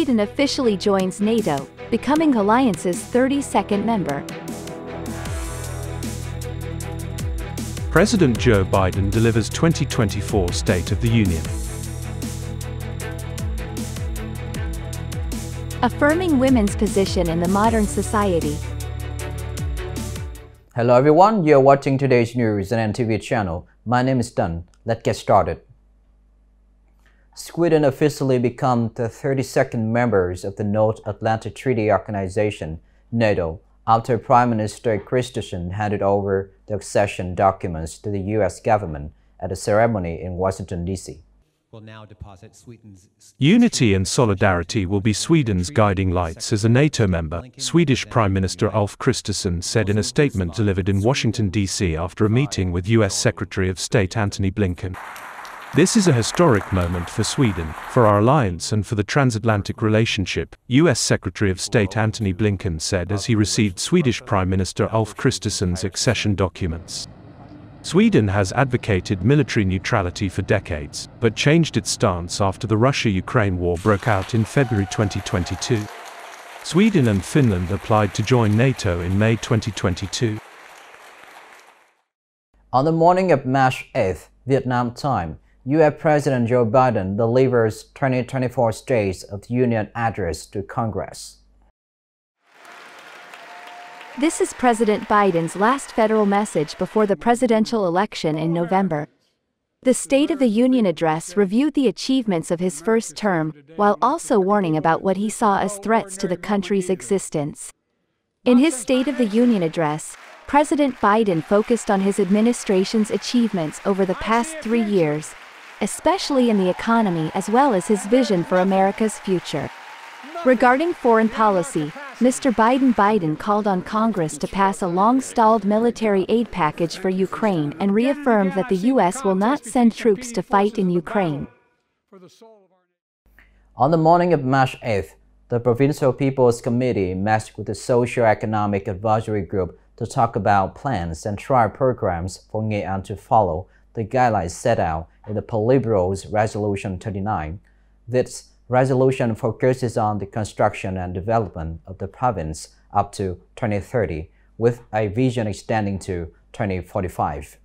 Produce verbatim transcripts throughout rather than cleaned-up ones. Sweden officially joins NATO, becoming alliance's thirty-second member. President Joe Biden delivers twenty twenty-four State of the Union, affirming women's position in the modern society. Hello everyone, you're watching today's news on N T V channel. My name is Tan. Let's get started. Sweden officially becomes the thirty-second members of the North Atlantic Treaty Organization, NATO, after Prime Minister Kristersson handed over the accession documents to the U S government at a ceremony in Washington, D C Will now deposit Sweden's... Unity and solidarity will be Sweden's guiding lights as a NATO member, Swedish Prime Minister Ulf Kristersson said in a statement delivered in Washington, D C after a meeting with U S Secretary of State Antony Blinken. This is a historic moment for Sweden, for our alliance and for the transatlantic relationship, U S Secretary of State Antony Blinken said as he received Swedish Prime Minister Ulf Kristersson's accession documents. Sweden has advocated military neutrality for decades, but changed its stance after the Russia-Ukraine war broke out in February twenty twenty-two. Sweden and Finland applied to join NATO in May twenty twenty-two. On the morning of March eighth, Vietnam time, U S President Joe Biden delivers twenty twenty-four State of the Union address to Congress. This is President Biden's last federal message before the presidential election in November. The State of the Union address reviewed the achievements of his first term, while also warning about what he saw as threats to the country's existence. In his State of the Union address, President Biden focused on his administration's achievements over the past three years, especially in the economy, as well as his vision for America's future. Regarding foreign policy, Mister Biden Biden called on Congress to pass a long-stalled military aid package for Ukraine and reaffirmed that the U S will not send troops to fight in Ukraine. On the morning of March eighth, the Provincial People's Committee met with the Socio-Economic Advisory Group to talk about plans and trial programs for Nghệ An to follow the guidelines set out in the Politburo's Resolution thirty-nine. This resolution focuses on the construction and development of the province up to twenty thirty, with a vision extending to twenty forty-five.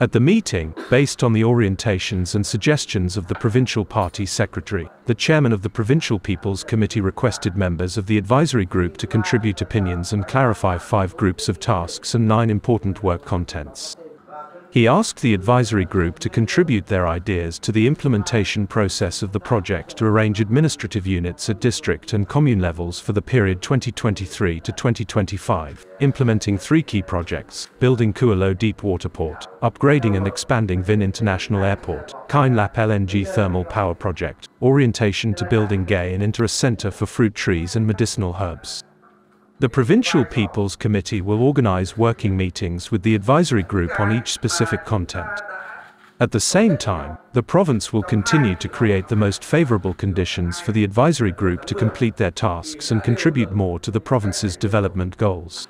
At the meeting, based on the orientations and suggestions of the Provincial Party Secretary, the Chairman of the Provincial People's Committee requested members of the advisory group to contribute opinions and clarify five groups of tasks and nine important work contents. He asked the advisory group to contribute their ideas to the implementation process of the project to arrange administrative units at district and commune levels for the period twenty twenty-three to twenty twenty-five, implementing three key projects, building Kualo Deep Water Port, upgrading and expanding VIN International Airport, Kine Lap L N G Thermal Power Project, orientation to building Nghệ An into a center for fruit trees and medicinal herbs. The Provincial People's Committee will organize working meetings with the advisory group on each specific content. At the same time, the province will continue to create the most favorable conditions for the advisory group to complete their tasks and contribute more to the province's development goals.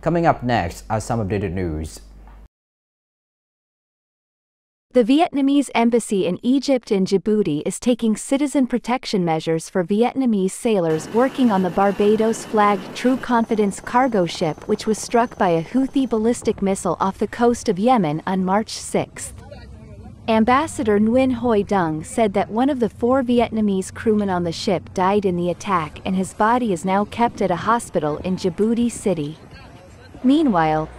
Coming up next are some updated news. The Vietnamese embassy in Egypt in Djibouti is taking citizen protection measures for Vietnamese sailors working on the Barbados-flagged True Confidence cargo ship, which was struck by a Houthi ballistic missile off the coast of Yemen on March sixth. Ambassador Nguyen Hoi Dung said that one of the four Vietnamese crewmen on the ship died in the attack, and his body is now kept at a hospital in Djibouti City. Meanwhile,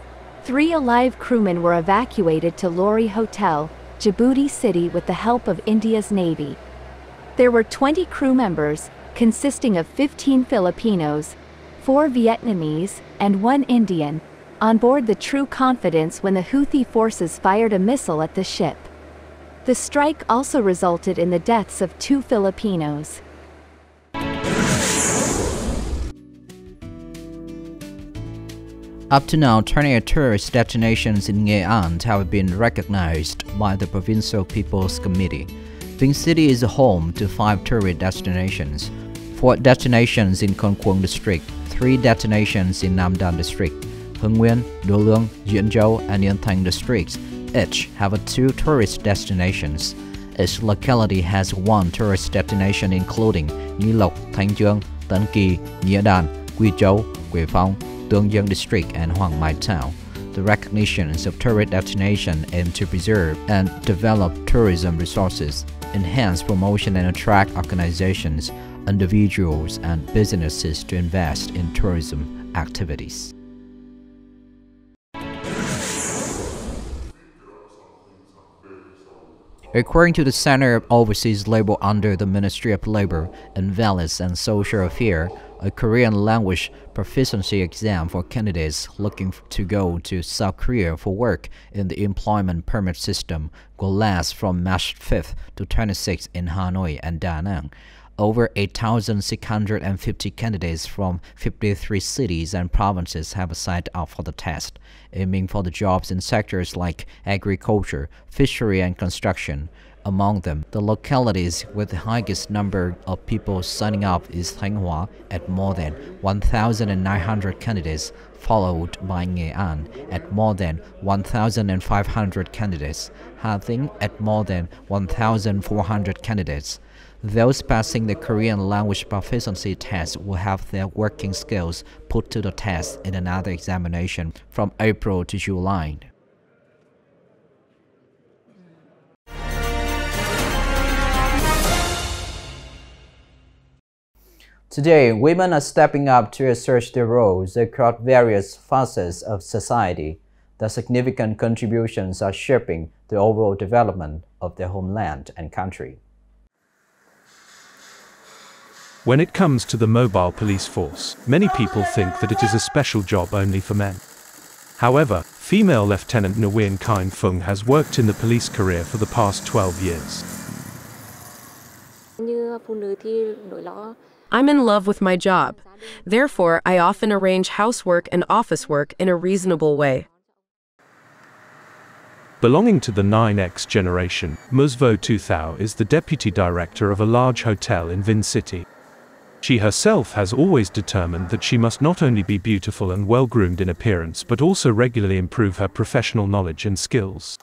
three alive crewmen were evacuated to Lori Hotel, Djibouti City, with the help of India's Navy. There were twenty crew members, consisting of fifteen Filipinos, four Vietnamese, and one Indian, on board the True Confidence when the Houthi forces fired a missile at the ship. The strike also resulted in the deaths of two Filipinos. Up to now, twenty-eight tourist destinations in Nghệ An have been recognized by the Provincial People's Committee. Vinh City is home to five tourist destinations, four destinations in Con District, three destinations in Nam Dan District, Hưng Yên, Đô Lương, Châu, and Yên Thanh District. Each have two tourist destinations. Each locality has one tourist destination including Nhi Lộc, Thanh Chương, Tân Kỳ, Nhi Đan, Quy Châu, Quệ Phong, Đô Lương District and Huang Mai Town. The recognitions of tourist destinations aim to preserve and develop tourism resources, enhance promotion and attract organizations, individuals and businesses to invest in tourism activities. According to the Center of Overseas Labor under the Ministry of Labor and Values and Social Affairs, a Korean language proficiency exam for candidates looking to go to South Korea for work in the employment permit system will last from March fifth to twenty-sixth in Hanoi and Da Nang. Over eight thousand six hundred fifty candidates from fifty-three cities and provinces have signed up for the test, aiming for the jobs in sectors like agriculture, fishery and construction. Among them, the localities with the highest number of people signing up is Thanh Hóa at more than one thousand nine hundred candidates, followed by Nghệ An at more than one thousand five hundred candidates, Hà Tĩnh at more than one thousand four hundred candidates. Those passing the Korean language proficiency test will have their working skills put to the test in another examination from April to July. Today, women are stepping up to assert their roles across various facets of society. Their significant contributions are shaping the overall development of their homeland and country. When it comes to the mobile police force, many people think that it is a special job only for men. However, female Lieutenant Nguyen Hoi Dung has worked in the police career for the past twelve years. I'm in love with my job. Therefore, I often arrange housework and office work in a reasonable way. Belonging to the nine X generation, Musvo Tu Thao is the deputy director of a large hotel in Vinh City. She herself has always determined that she must not only be beautiful and well-groomed in appearance but also regularly improve her professional knowledge and skills.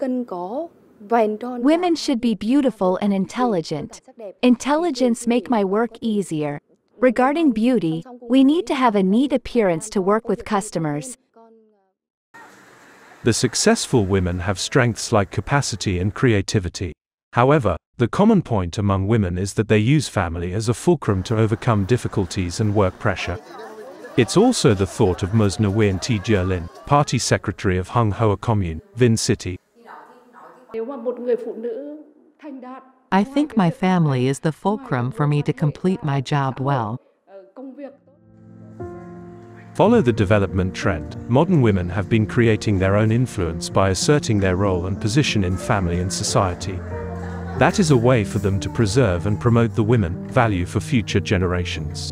Women should be beautiful and intelligent. Intelligence makes my work easier. Regarding beauty, we need to have a neat appearance to work with customers. The successful women have strengths like capacity and creativity. However, the common point among women is that they use family as a fulcrum to overcome difficulties and work pressure. It's also the thought of Ms Nguyen T. Jerlin, party secretary of Hung Hoa Commune, Vinh City. I think my family is the fulcrum for me to complete my job well. Follow the development trend, modern women have been creating their own influence by asserting their role and position in family and society. That is a way for them to preserve and promote the women value for future generations.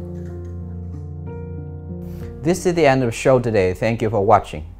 This is the end of the show today. Thank you for watching.